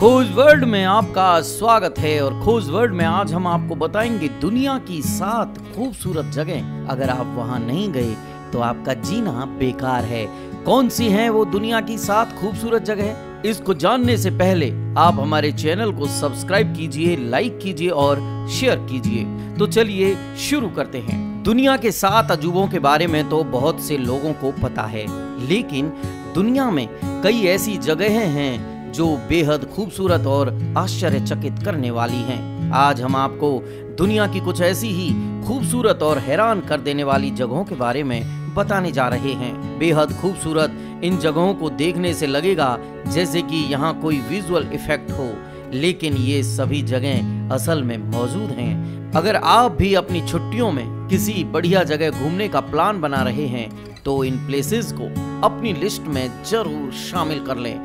खोज वर्ल्ड में आपका स्वागत है। और खोज वर्ल्ड में आज हम आपको बताएंगे दुनिया की 7 खूबसूरत जगह। अगर आप वहां नहीं गए तो आपका जीना बेकार है। कौन सी हैं वो दुनिया की 7 खूबसूरत जगह? इसको जानने से पहले आप हमारे चैनल को सब्सक्राइब कीजिए, लाइक कीजिए और शेयर कीजिए। तो चलिए शुरू करते हैं। दुनिया के 7 अजूबों के बारे में तो बहुत से लोगों को पता है, लेकिन दुनिया में कई ऐसी जगहें हैं जो बेहद खूबसूरत और आश्चर्यचकित करने वाली हैं। आज हम आपको दुनिया की कुछ ऐसी ही खूबसूरत और हैरान कर देने वाली जगहों के बारे में बताने जा रहे हैं। बेहद खूबसूरत इन जगहों को देखने से लगेगा जैसे कि यहाँ कोई विजुअल इफेक्ट हो, लेकिन ये सभी जगह असल में मौजूद हैं। अगर आप भी अपनी छुट्टियों में किसी बढ़िया जगह घूमने का प्लान बना रहे हैं तो इन प्लेसेस को अपनी लिस्ट में जरूर शामिल कर लें।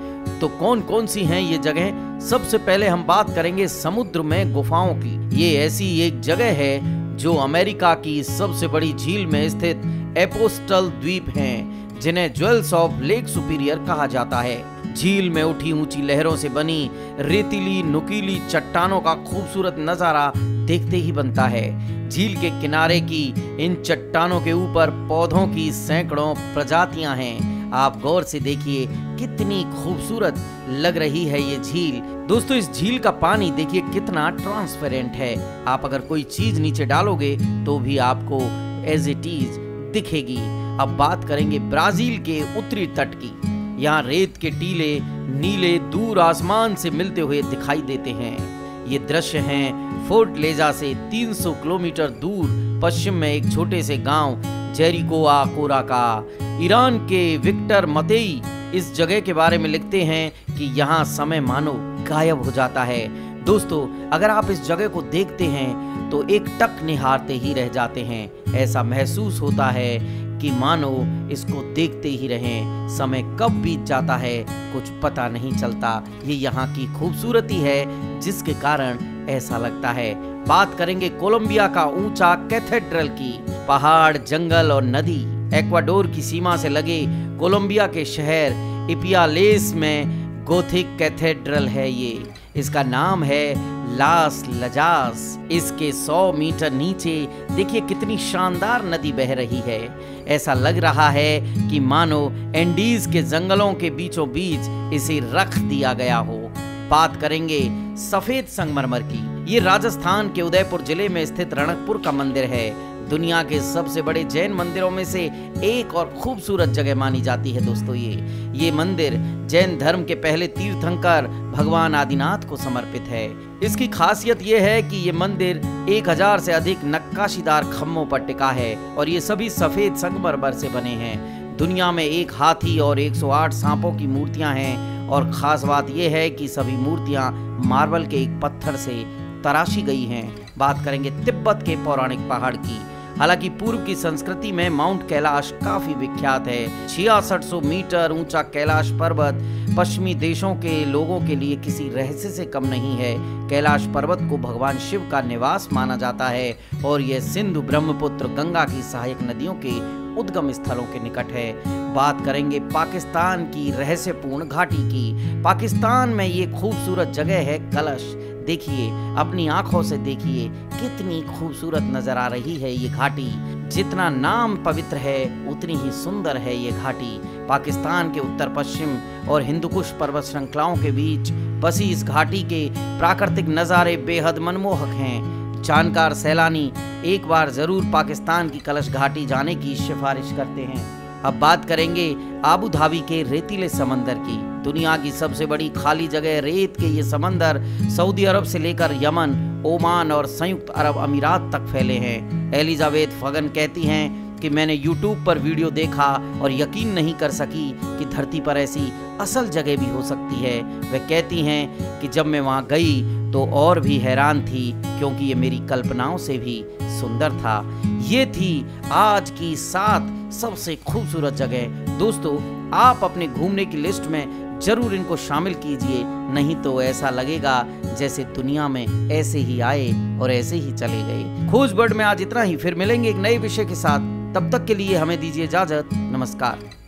तो कौन कौन सी हैं ये जगह? सबसे पहले हम बात करेंगे समुद्र में गुफाओं की। ये ऐसी एक जगह है जो अमेरिका की सबसे बड़ी झील में स्थित एपोस्टल द्वीप हैं, जिन्हें ज्वेल्स ऑफ लेक सुपीरियर कहा जाता है। झील में उठी ऊंची लहरों से बनी रेतीली नुकीली चट्टानों का खूबसूरत नजारा देखते ही बनता है। झील के किनारे की इन चट्टानों के ऊपर पौधों की सैकड़ों प्रजातियां हैं। आप गौर से देखिए कितनी खूबसूरत लग रही है ये झील। दोस्तों, इस झील का पानी देखिए कितना ट्रांसपेरेंट है। आप अगर कोई चीज नीचे डालोगे तो भी आपको एज इट इज दिखेगी। अब बात करेंगे ब्राजील के उत्तरी तट की। यहाँ रेत के टीले नीले दूर आसमान से मिलते हुए दिखाई देते हैं। ये दृश्य हैं फोर्टलेजा से 300 किलोमीटर दूर पश्चिम में एक छोटे से गाँव जेरिकोआकोरा का। ईरान के विक्टर मतेई इस जगह के बारे में लिखते हैं कि यहाँ समय मानो गायब हो जाता है। दोस्तों, अगर आप इस जगह को देखते हैं तो एक टक निहारते ही रह जाते हैं। ऐसा महसूस होता है कि मानो इसको देखते ही रहें, समय कब बीत जाता है कुछ पता नहीं चलता। ये यहाँ की खूबसूरती है जिसके कारण ऐसा लगता है। बात करेंगे कोलंबिया का ऊंचा कैथेड्रल की। पहाड़, जंगल और नदी एक्वाडोर की सीमा से लगे कोलंबिया के शहर इपियालेस में गोथिक कैथेड्रल है। ये इसका नाम है लास लजास। इसके 100 मीटर नीचे देखिए कितनी शानदार नदी बह रही है। ऐसा लग रहा है कि मानो एंडीज के जंगलों के बीचों बीच इसे रख दिया गया हो। बात करेंगे सफेद संगमरमर की। ये राजस्थान के उदयपुर जिले में स्थित रणकपुर का मंदिर है। दुनिया के सबसे बड़े जैन मंदिरों में से एक और खूबसूरत जगह मानी जाती है। दोस्तों, ये मंदिर जैन धर्म के पहले तीर्थंकर भगवान आदिनाथ को समर्पित है। इसकी खासियत ये है कि ये मंदिर 1000 से अधिक नक्काशीदार खम्भों पर टिका है और ये सभी सफेद संगमरमर से बने हैं। दुनिया में 1 हाथी और 108 सांपों की मूर्तियां हैं और खास बात यह है कि सभी मूर्तियां मार्बल के एक पत्थर से तराशी गई हैं। बात करेंगे तिब्बत के पौराणिक पहाड़ की। हालांकि पूर्व की संस्कृति में माउंट कैलाश काफी विख्यात है। 6600 मीटर ऊंचा कैलाश पर्वत पश्चिमी देशों के लोगों के लिए किसी रहस्य से कम नहीं है। कैलाश पर्वत को भगवान शिव का निवास माना जाता है और यह सिंधु, ब्रह्मपुत्र, गंगा की सहायक नदियों के उद्गम स्थलों के निकट है। बात करेंगे पाकिस्तान की रहस्यपूर्ण घाटी की। पाकिस्तान में ये खूबसूरत जगह है कलश। देखिए, अपनी आंखों से देखिए कितनी खूबसूरत नजर आ रही है ये घाटी। जितना नाम पवित्र है उतनी ही सुंदर है ये घाटी। पाकिस्तान के उत्तर पश्चिम और हिंदुकुश पर्वत श्रृंखलाओं के बीच बसी इस घाटी के प्राकृतिक नज़ारे बेहद मनमोहक हैं। जानकार सैलानी एक बार जरूर पाकिस्तान की कलश घाटी जाने की सिफारिश करते हैं। अब बात करेंगे आबू धाबी के रेतीले समंदर की। दुनिया की सबसे बड़ी खाली जगह रेत के ये समंदर सऊदी अरब से लेकर यमन, ओमान और संयुक्त अरब अमीरात तक फैले हैं। एलिजाबेथ फगन कहती हैं कि मैंने यूट्यूब पर वीडियो देखा और यकीन नहीं कर सकी कि धरती पर ऐसी असल जगह भी हो सकती है। वह कहती हैं कि जब मैं वहाँ गई तो और भी हैरान थी क्योंकि ये मेरी कल्पनाओं से भी सुंदर था। ये थी आज की 7 सबसे खूबसूरत जगह। दोस्तों, आप अपने घूमने की लिस्ट में जरूर इनको शामिल कीजिए, नहीं तो ऐसा लगेगा जैसे दुनिया में ऐसे ही आए और ऐसे ही चले गए। खोज वर्ल्ड में आज इतना ही। फिर मिलेंगे एक नए विषय के साथ। तब तक के लिए हमें दीजिए इजाजत। नमस्कार।